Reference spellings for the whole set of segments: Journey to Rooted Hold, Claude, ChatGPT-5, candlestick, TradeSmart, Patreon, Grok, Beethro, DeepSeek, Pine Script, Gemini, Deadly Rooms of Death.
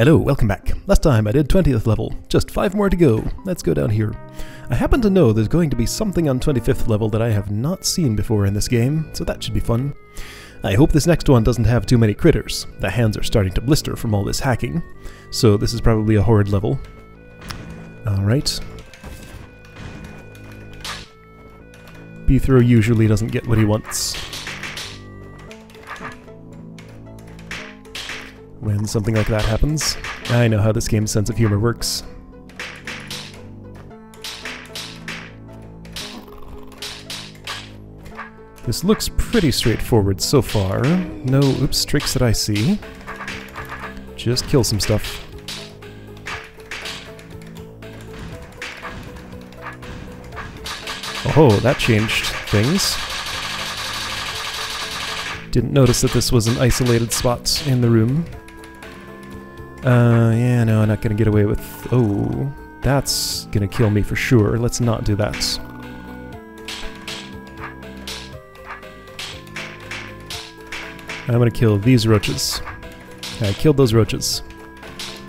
Hello, welcome back. Last time I did 20th level. Just 5 more to go. Let's go down here. I happen to know there's going to be something on 25th level that I have not seen before in this game, so that should be fun. I hope this next one doesn't have too many critters. The hands are starting to blister from all this hacking, so this is probably a horrid level. Alright. Beethro usually doesn't get what he wants. When something like that happens. I know how this game's sense of humor works. This looks pretty straightforward so far. No oops tricks that I see. Just kill some stuff. Oh, that changed things. Didn't notice that this was an isolated spot in the room. Yeah, no, I'm not gonna get away with... Oh, that's gonna kill me for sure. Let's not do that. I'm gonna kill these roaches. I killed those roaches.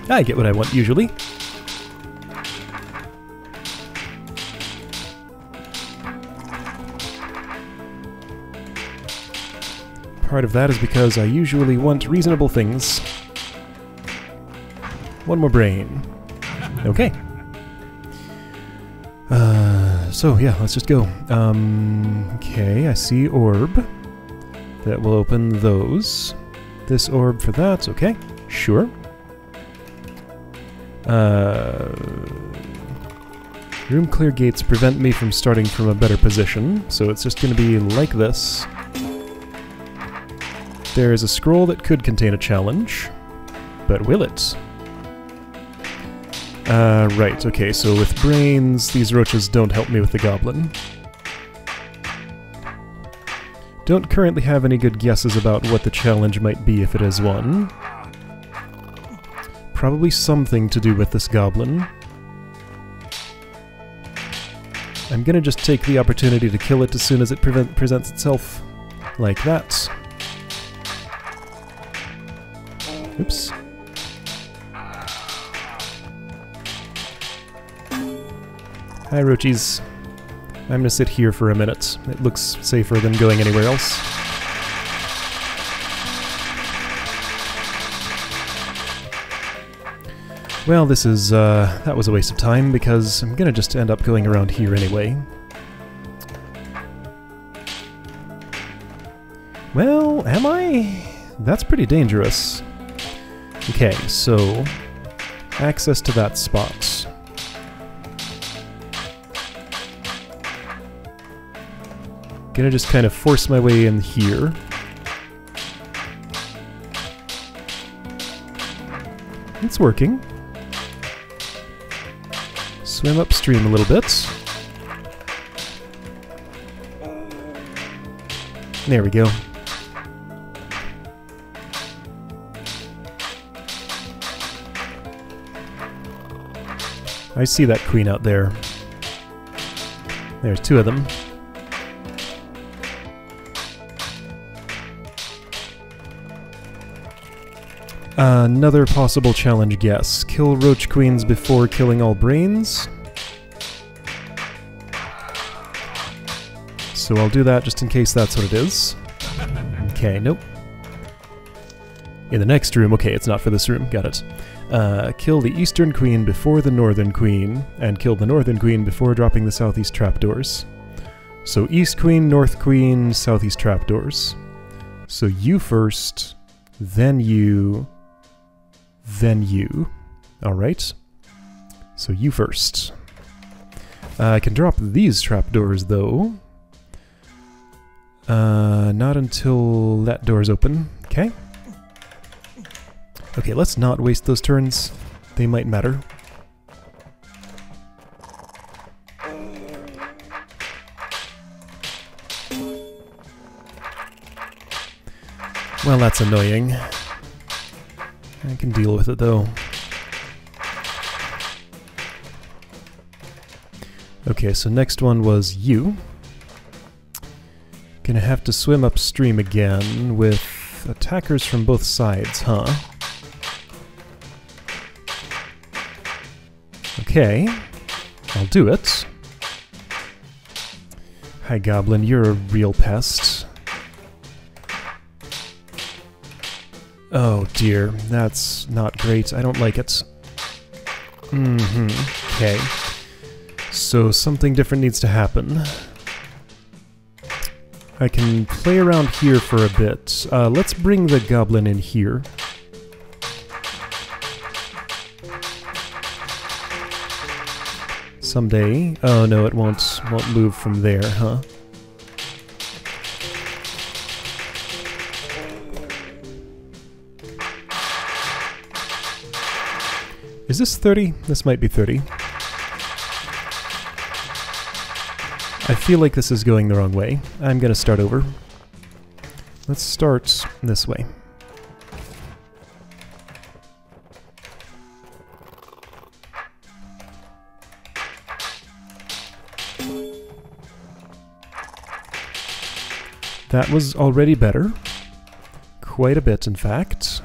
I get what I want, usually. Part of that is because I usually want reasonable things. One more brain. Okay. So yeah, let's just go. Okay, I see orb. That will open those. This orb for that, okay. Sure. Room clear gates prevent me from starting from a better position, so it's just gonna be like this. There is a scroll that could contain a challenge, but will it? Right, okay, so with brains, these roaches don't help me with the goblin. Don't currently have any good guesses about what the challenge might be if it is one. Probably something to do with this goblin. I'm gonna just take the opportunity to kill it as soon as it presents itself. Like that. Oops. Hi, roachies. I'm gonna sit here for a minute. It looks safer than going anywhere else. Well, this is, that was a waste of time because I'm gonna just end up going around here anyway. Well, am I? That's pretty dangerous. Okay, so access to that spot. Gonna just kind of force my way in here. It's working. Swim upstream a little bit. There we go. I see that queen out there. There's two of them. Another possible challenge guess. Kill roach queens before killing all brains. So I'll do that just in case that's what it is. Okay, nope. In the next room, okay, it's not for this room, got it. Kill the eastern queen before the northern queen, and kill the northern queen before dropping the southeast trapdoors. So east queen, north queen, southeast trapdoors. So you first, then you... then you. Alright. So you first. I can drop these trapdoors, though. Not until that door is open. Okay. Okay, let's not waste those turns. They might matter. Well, that's annoying. I can deal with it, though. Okay, so next one was you. Gonna have to swim upstream again with attackers from both sides, huh? Okay, I'll do it. Hi, Goblin, you're a real pest. Oh dear, that's not great. I don't like it. Okay. So something different needs to happen. I can play around here for a bit. Let's bring the goblin in here. Someday. Oh no, it won't move from there, huh? Is this 30? This might be 30. I feel like this is going the wrong way. I'm gonna start over. Let's start this way. That was already better. Quite a bit, in fact.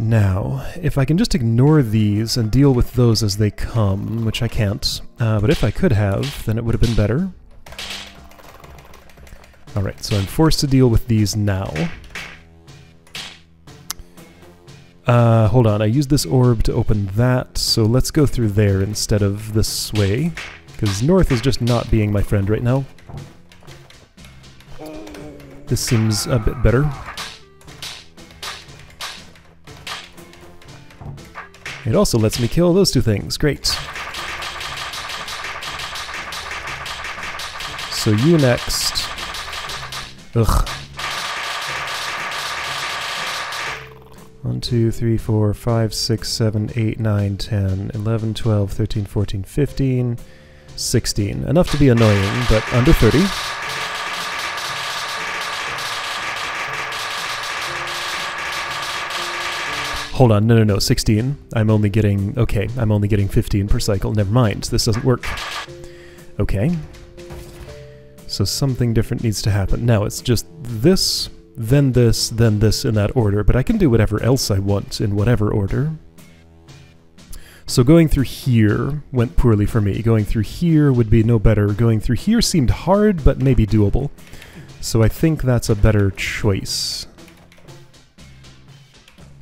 Now, if I can just ignore these and deal with those as they come, which I can't, but if I could have, then it would have been better. Alright, so I'm forced to deal with these now. Hold on, I used this orb to open that, so let's go through there instead of this way, because north is just not being my friend right now. This seems a bit better. It also lets me kill those two things, great. So you next. Ugh. 1, 2, 3, 4, 5, 6, 7, 8, 9, 10, 11, 12, 13, 14, 15, 16. Enough to be annoying, but under 30. Hold on, no, 16. I'm only getting 15 per cycle. Never mind, this doesn't work. Okay. So something different needs to happen. Now it's just this, then this, then this in that order, but I can do whatever else I want in whatever order. So going through here went poorly for me. Going through here would be no better. Going through here seemed hard, but maybe doable. So I think that's a better choice.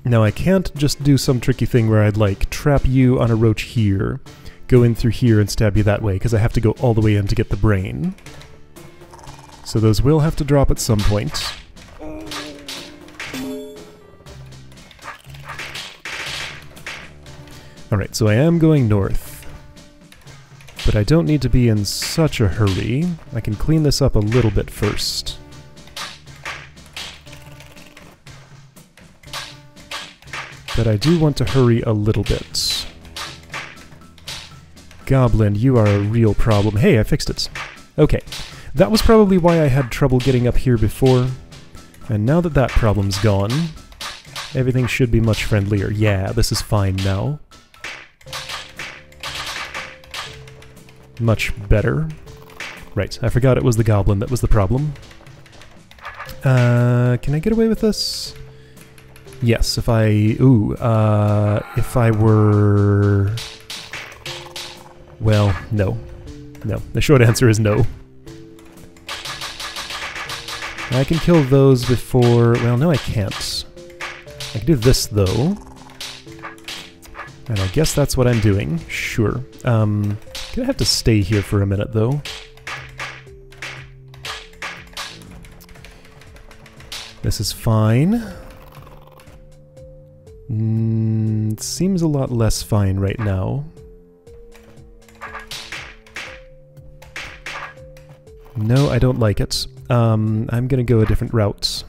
Now I can't just do some tricky thing where I'd like trap you on a roach here, go in through here and stab you that way, because I have to go all the way in to get the brain. So those will have to drop at some point. Alright, so I am going north, but I don't need to be in such a hurry. I can clean this up a little bit first. But I do want to hurry a little bit. Goblin, you are a real problem. Hey, I fixed it. Okay, that was probably why I had trouble getting up here before, and now that that problem's gone, everything should be much friendlier. Yeah, this is fine now. Much better. Right, I forgot it was the goblin that was the problem. Can I get away with this? Yes, if I... Ooh, if I were... Well, no. No. The short answer is no. I can kill those before... Well, no I can't. I can do this, though. And I guess that's what I'm doing. Sure. Gonna have to stay here for a minute, though. This is fine. It seems a lot less fine right now. No, I don't like it. I'm gonna go a different route.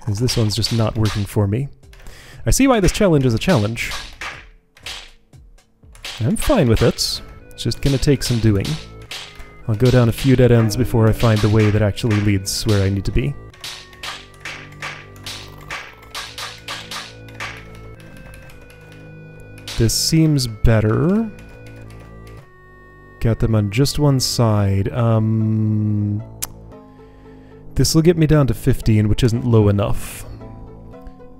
Because this one's just not working for me. I see why this challenge is a challenge. I'm fine with it. It's just gonna take some doing. I'll go down a few dead ends before I find the way that actually leads where I need to be. This seems better. Got them on just one side. This will get me down to 15, which isn't low enough.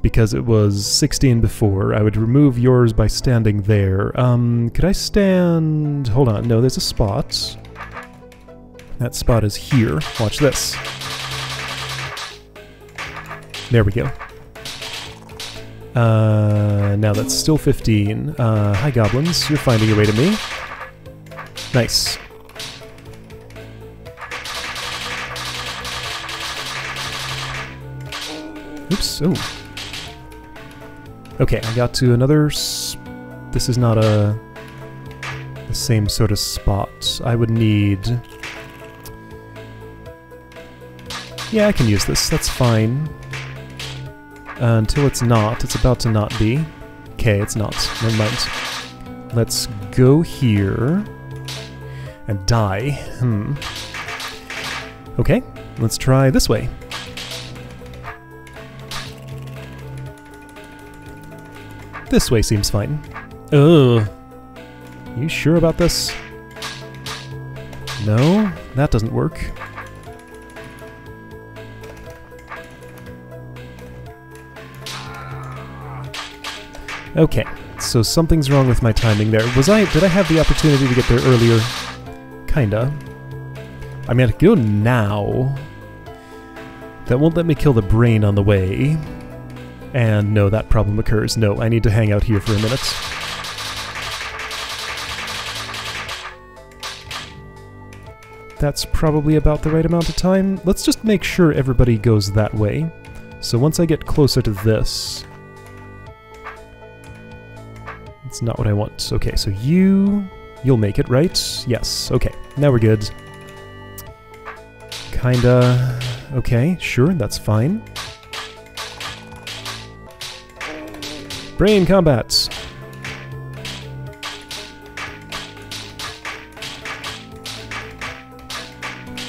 Because it was 16 before. I would remove yours by standing there. Could I stand... Hold on, no, there's a spot. That spot is here. Watch this. There we go. Now that's still 15. Hi goblins, you're finding your way to me. Nice. Oops, oh. Okay, I got to another... This is not the same sort of spot. I would need... Yeah, I can use this, that's fine. Until it's not. It's about to not be. Okay, it's not. Never mind. Let's go here... and die. Hmm. Okay, let's try this way. This way seems fine. Ugh. You sure about this? No, that doesn't work. Okay, so something's wrong with my timing there. Did I have the opportunity to get there earlier? Kinda. I mean, I could go now. That won't let me kill the brain on the way. And no, that problem occurs. No, I need to hang out here for a minute. That's probably about the right amount of time. Let's just make sure everybody goes that way. So once I get closer to this... It's not what I want. Okay, so you'll make it, right? Yes, okay. Now we're good. Kinda... Okay, sure, that's fine. Brain combats!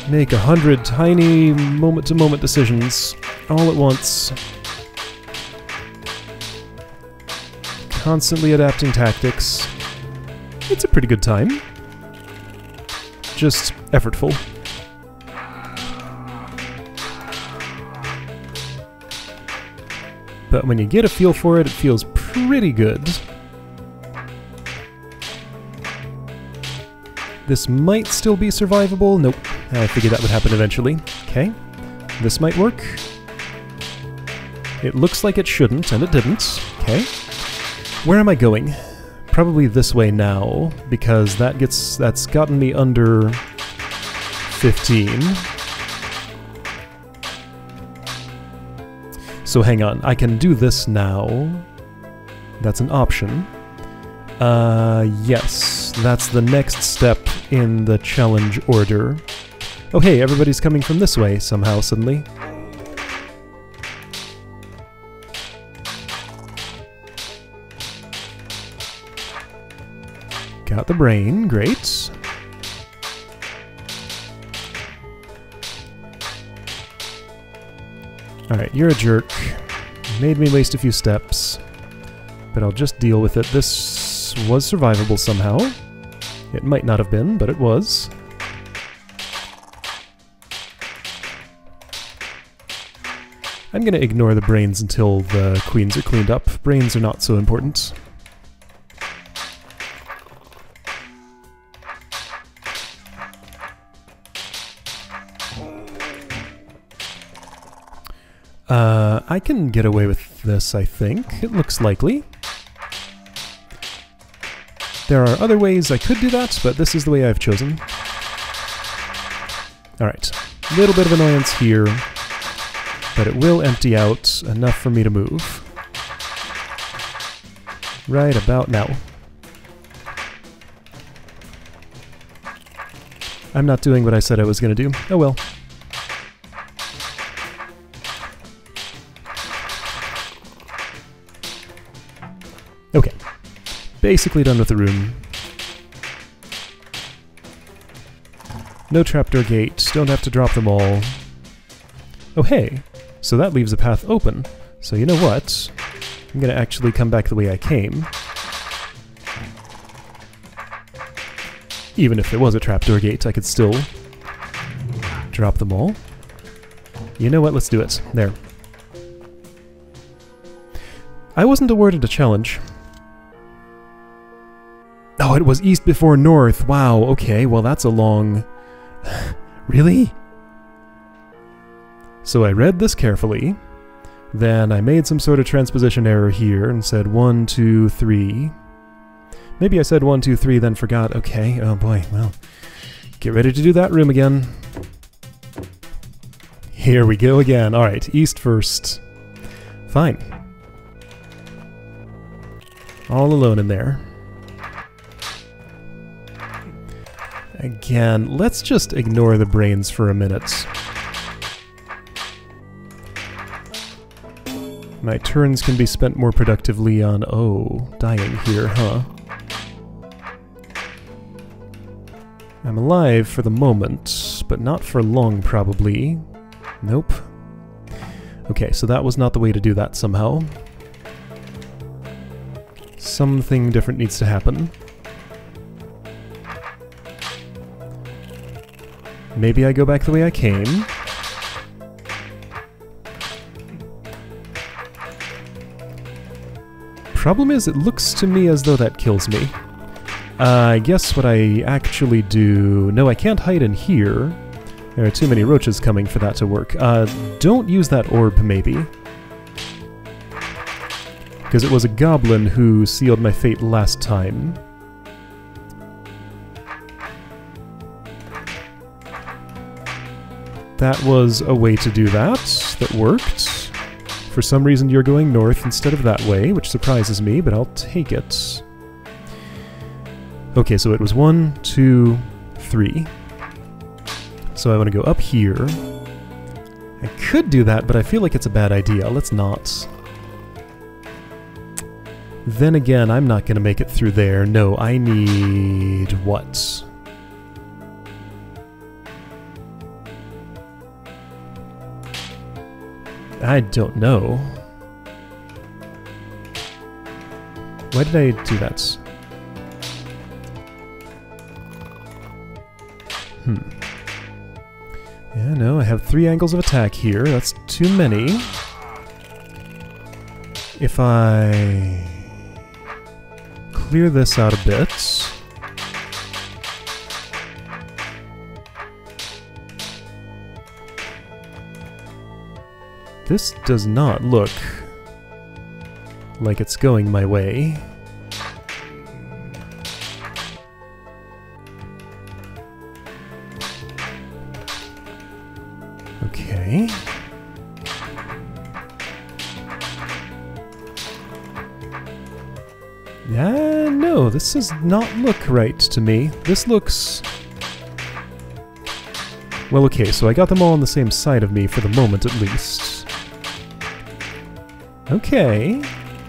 Make 100 tiny moment-to-moment decisions all at once. Constantly adapting tactics. It's a pretty good time. Just effortful. But when you get a feel for it, it feels pretty good. This might still be survivable. Nope. I figured that would happen eventually. Okay. This might work. It looks like it shouldn't, and it didn't. Okay. Where am I going? Probably this way now, because that's gotten me under 15. So hang on, I can do this now. That's an option. Yes, that's the next step in the challenge order. Oh hey, everybody's coming from this way somehow suddenly. Got the brain, great. Alright, you're a jerk. Made me waste a few steps. But I'll just deal with it. This was survivable somehow. It might not have been, but it was. I'm gonna ignore the brains until the queens are cleaned up. Brains are not so important. I can get away with this, I think. It looks likely. There are other ways I could do that, but this is the way I've chosen. Alright. A little bit of annoyance here, but it will empty out enough for me to move. Right about now. I'm not doing what I said I was going to do. Oh well. Okay, basically done with the room. No trapdoor gate, don't have to drop them all. Oh hey, so that leaves a path open. So you know what? I'm gonna actually come back the way I came. Even if there was a trapdoor gate, I could still drop them all. You know what? Let's do it. There. I wasn't awarded a challenge. Oh, it was east before north. Wow, okay. Well, that's a long... Really? So I read this carefully. Then I made some sort of transposition error here and said 1, 2, 3. Maybe I said 1, 2, 3, then forgot. Okay, oh boy, well. Get ready to do that room again. Here we go again. Alright, east first. Fine. All alone in there. Again, let's just ignore the brains for a minute. My turns can be spent more productively on, oh, dying here, huh? I'm alive for the moment, but not for long, probably. Nope. Okay, so that was not the way to do that somehow. Something different needs to happen. Maybe I go back the way I came. Problem is, it looks to me as though that kills me. I guess what I actually do... No, I can't hide in here. There are too many roaches coming for that to work. Don't use that orb, maybe. Because it was a goblin who sealed my fate last time. That was a way to do that. That worked. For some reason you're going north instead of that way, which surprises me, but I'll take it. Okay, so it was 1, 2, 3. So I want to go up here. I could do that, but I feel like it's a bad idea. Let's not. Then again, I'm not going to make it through there. No, I need what? I don't know. Why did I do that? Yeah, no, I have 3 angles of attack here. That's too many. If I clear this out a bit... This does not look like it's going my way. Okay. Yeah, no, this does not look right to me. This looks... Well, okay, so I got them all on the same side of me for the moment at least. Okay,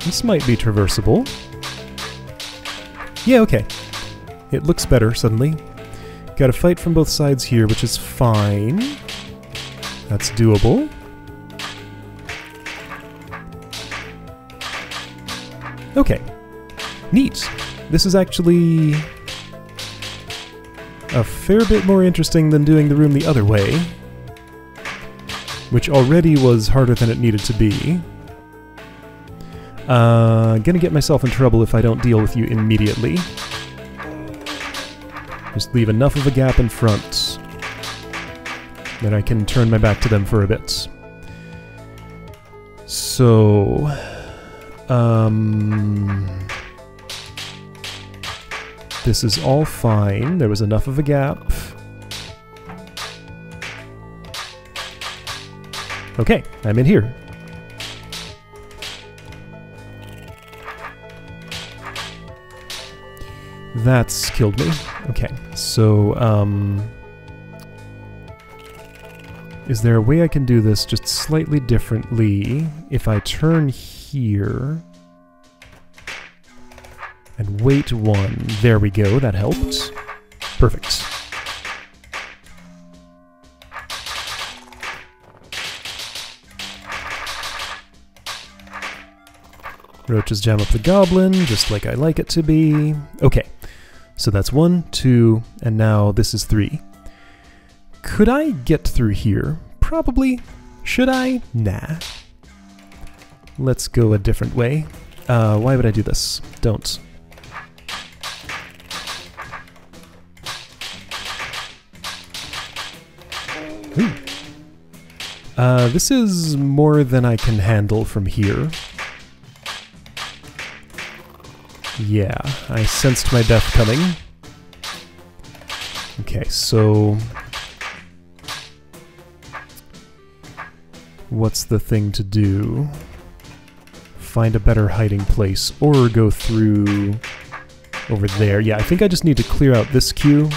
this might be traversable. Yeah, okay. It looks better suddenly. Gotta fight from both sides here, which is fine. That's doable. Okay. Neat. This is actually a fair bit more interesting than doing the room the other way, which already was harder than it needed to be. Gonna get myself in trouble if I don't deal with you immediately. Just leave enough of a gap in front that I can turn my back to them for a bit. So... This is all fine. There was enough of a gap. Okay, I'm in here. That's killed me. Okay, so, is there a way I can do this just slightly differently? If I turn here... and wait 1. There we go, that helped. Perfect. Roaches jam up the goblin, just like I like it to be. Okay. So that's 1, 2, and now this is 3. Could I get through here? Probably. Should I? Nah. Let's go a different way. Why would I do this? Don't. Ooh. This is more than I can handle from here. Yeah, I sensed my death coming. Okay, so... what's the thing to do? Find a better hiding place, or go through over there. Yeah, I think I just need to clear out this queue.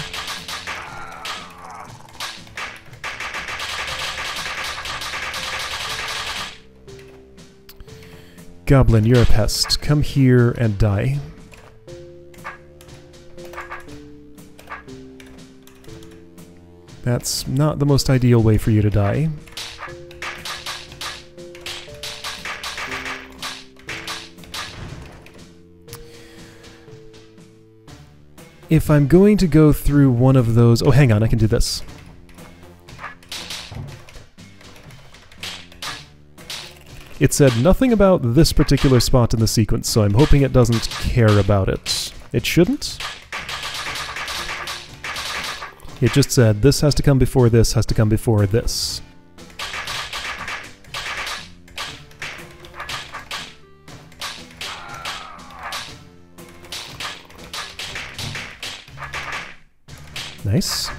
Goblin, you're a pest. Come here and die. That's not the most ideal way for you to die. If I'm going to go through one of those... oh, hang on, I can do this. It said nothing about this particular spot in the sequence, so I'm hoping it doesn't care about it. It shouldn't. It just said, this has to come before this, has to come before this. Nice.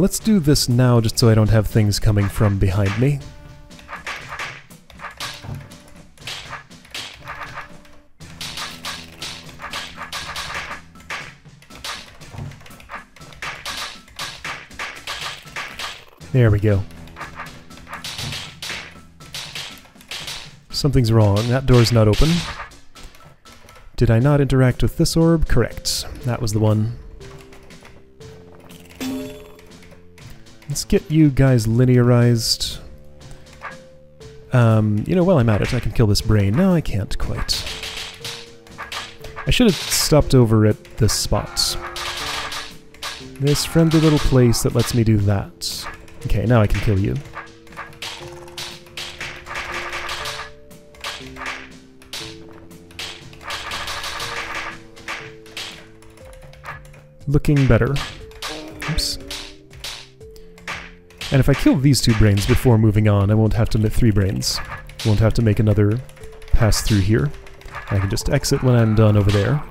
Let's do this now, just so I don't have things coming from behind me. There we go. Something's wrong. That door's not open. Did I not interact with this orb? Correct. That was the one. Let's get you guys linearized. You know, while I'm at it, I can kill this brain. No, I can't quite. I should have stopped over at this spot. This friendly little place that lets me do that. Okay, now I can kill you. Looking better. Oops. And if I kill these two brains before moving on, I won't have to make three brains. Won't have to make another pass through here. I can just exit when I'm done over there.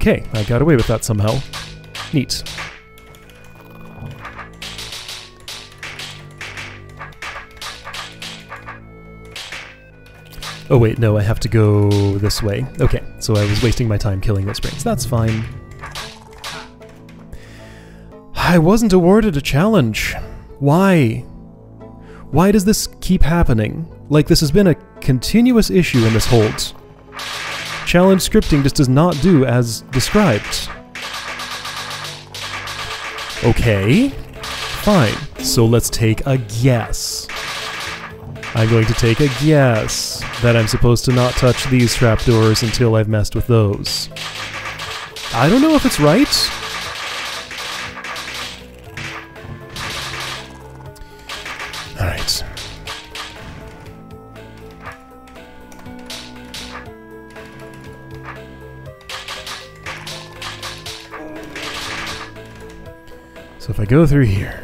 Okay, I got away with that somehow. Neat. Oh wait, no, I have to go this way. Okay, so I was wasting my time killing those brains. That's fine. I wasn't awarded a challenge. Why? Why does this keep happening? Like, this has been a continuous issue in this hold. Challenge scripting just does not do as described. Okay, fine. So let's take a guess. I'm going to take a guess that I'm supposed to not touch these trapdoors until I've messed with those. I don't know if it's right. Alright. So if I go through here...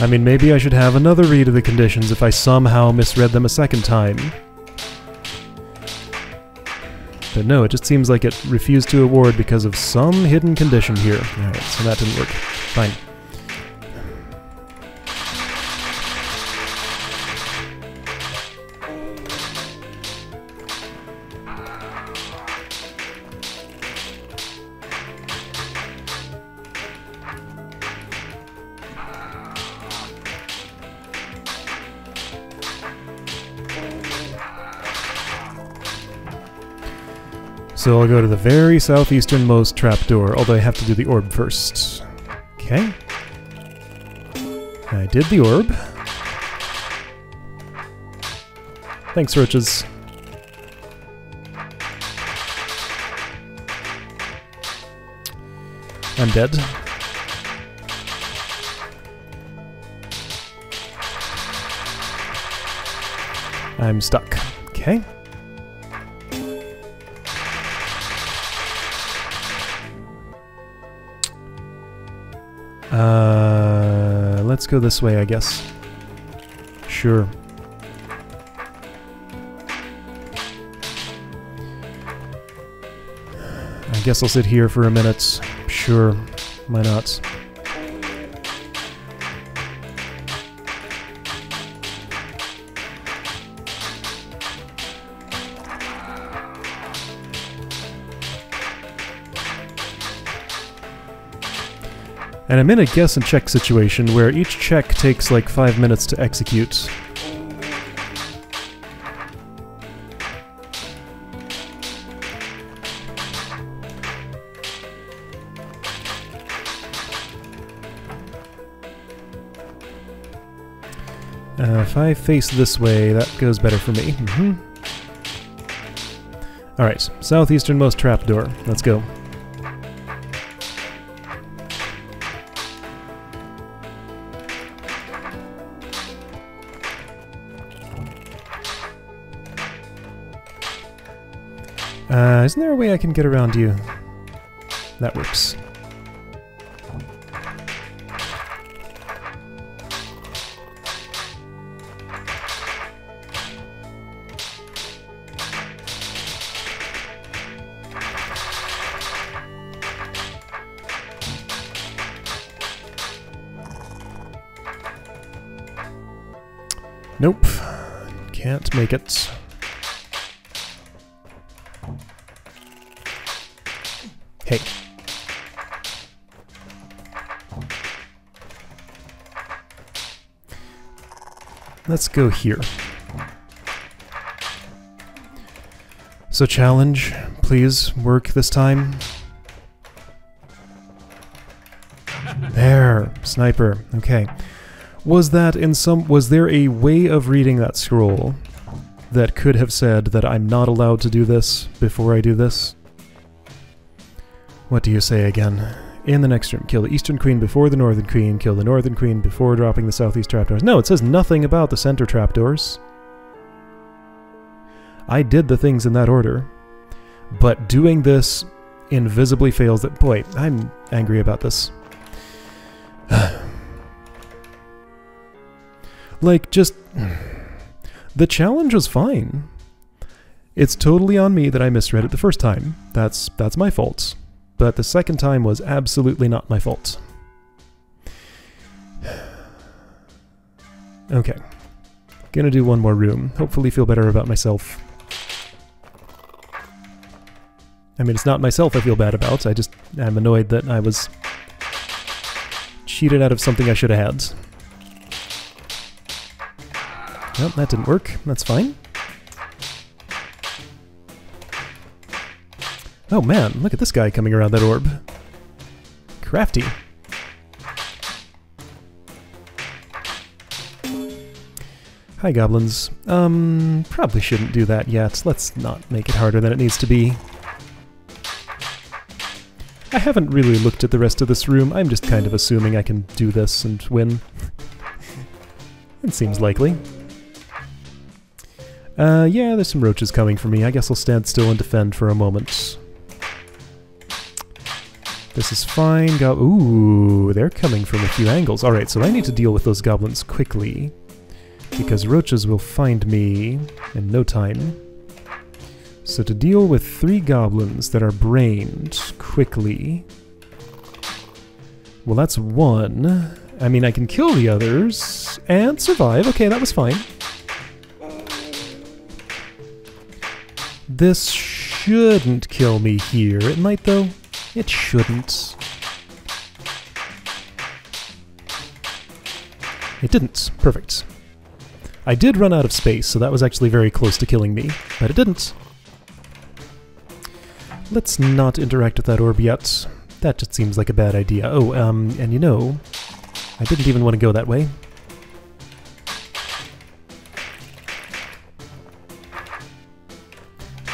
I mean, maybe I should have another read of the conditions if I somehow misread them a second time. But no, it just seems like it refused to award because of some hidden condition here. Alright, so that didn't work. Fine. So I'll go to the very southeasternmost trapdoor, although I have to do the orb first. Okay. I did the orb. Thanks, roaches. I'm dead. I'm stuck. Okay. Let's go this way, I guess. Sure. I guess I'll sit here for a minute. Sure. Why not? And I'm in a guess and check situation where each check takes like 5 minutes to execute. If I face this way, that goes better for me. Mm-hmm. Alright, southeasternmost trapdoor. Let's go. Isn't there a way I can get around you? That works. Nope. Can't make it. Hey. Let's go here. So challenge, please work this time. There, sniper. Okay. Was there a way of reading that scroll that could have said that I'm not allowed to do this before I do this? What do you say again? In the next room, kill the eastern queen before the northern queen, kill the northern queen before dropping the southeast trapdoors. No, it says nothing about the center trapdoors. I did the things in that order, but doing this invisibly fails that... Boy, I'm angry about this. Like, just... The challenge was fine. It's totally on me that I misread it the first time. That's my fault. But the second time was absolutely not my fault. Okay. Gonna do one more room. Hopefully feel better about myself. I mean, it's not myself I feel bad about. I'm annoyed that I was cheated out of something I should have had. Nope, that didn't work. That's fine. Oh man, look at this guy coming around that orb. Crafty. Hi, goblins. Probably shouldn't do that yet. Let's not make it harder than it needs to be. I haven't really looked at the rest of this room. I'm just kind of assuming I can do this and win. It seems likely. Yeah, there's some roaches coming for me. I guess I'll stand still and defend for a moment. This is fine. Ooh, they're coming from a few angles. Alright, so I need to deal with those goblins quickly, because roaches will find me in no time. So to deal with three goblins that are brained quickly... Well, that's one. I mean, I can kill the others and survive. Okay, that was fine. This shouldn't kill me here. It might, though. It shouldn't. It didn't. Perfect. I did run out of space, so that was actually very close to killing me, but it didn't. Let's not interact with that orb yet. That just seems like a bad idea. Oh, and you know, I didn't even want to go that way.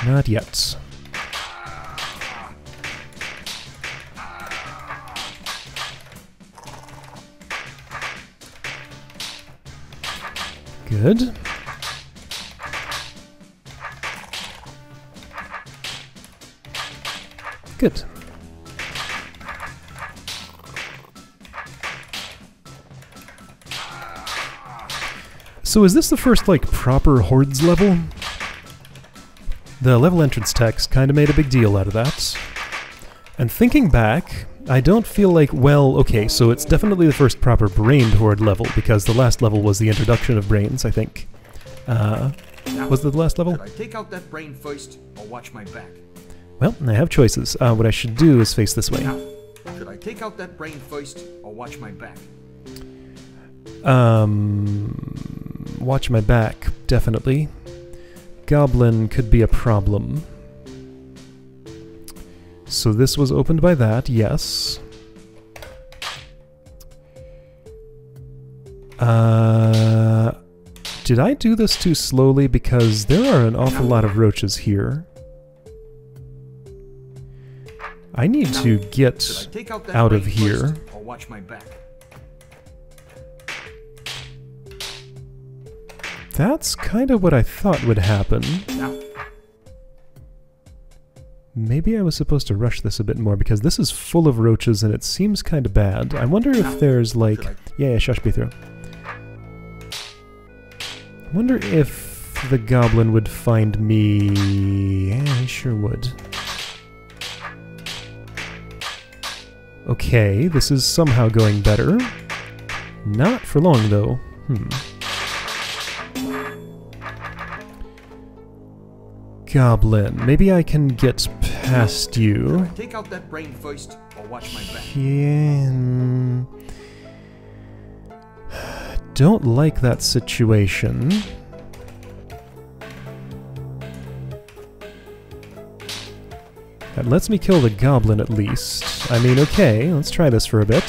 Not yet. Good. Good. So is this the first, like, proper Hordes level? The level entrance text kind of made a big deal out of that. And thinking back, I don't feel like, well, okay, so it's definitely the first proper brained Horde level, because the last level was the introduction of brains, I think. Was it the last level? Should I take out that brain first, or watch my back? Well, I have choices. What I should do is face this way. Now, should I take out that brain first, or watch my back? Watch my back, definitely. Goblin could be a problem. So this was opened by that, yes. Did I do this too slowly? Because there are an awful lot of roaches here. I need to get out of here. I'll watch my back. That's kind of what I thought would happen. Maybe I was supposed to rush this a bit more, because this is full of roaches and it seems kind of bad. I wonder if there's like... Yeah, shush, Beethro. I wonder if the goblin would find me... Yeah, he sure would. Okay, this is somehow going better. Not for long, though. Goblin, maybe I can get past you. Take out that brain first, or watch my back. Yeah. Don't like that situation. That lets me kill the goblin at least. I mean, okay, let's try this for a bit.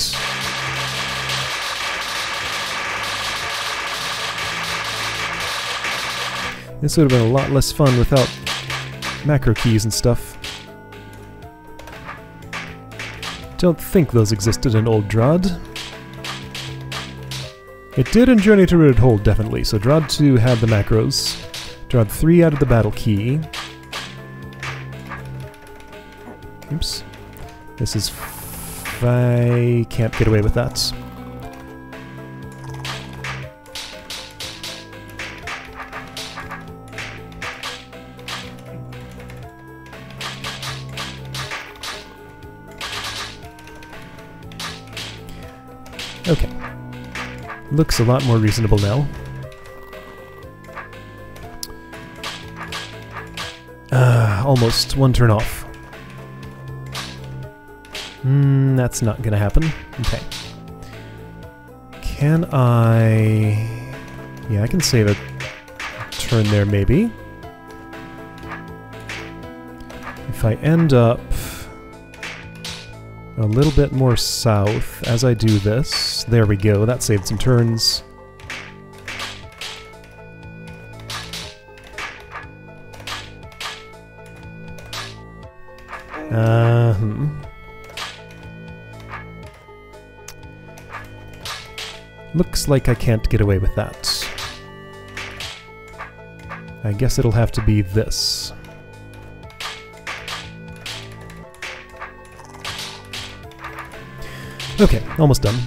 This would have been a lot less fun without macro keys and stuff. Don't think those existed in old Drod. It did in Journey to Rooted Hold, definitely, so Drod 2 had the macros. Drod 3 added the battle key. Oops. This is... I can't get away with that. Okay. Looks a lot more reasonable now. Almost. One turn off. That's not gonna happen. Okay. Can I... Yeah, I can save a turn there, maybe. If I end up... a little bit more south as I do this. There we go, that saved some turns. Looks like I can't get away with that. I guess it'll have to be this. Okay, almost done.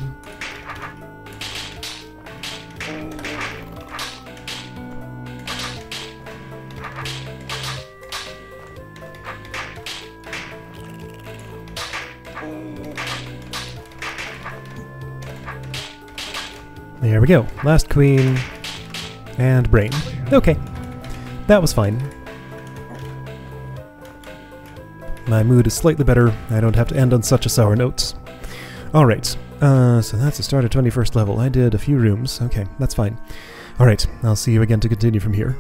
There we go. Last queen and brain. Okay, that was fine. My mood is slightly better. I don't have to end on such a sour note. Alright, so that's the start of 21st level. I did a few rooms. Okay, that's fine. Alright, I'll see you again to continue from here.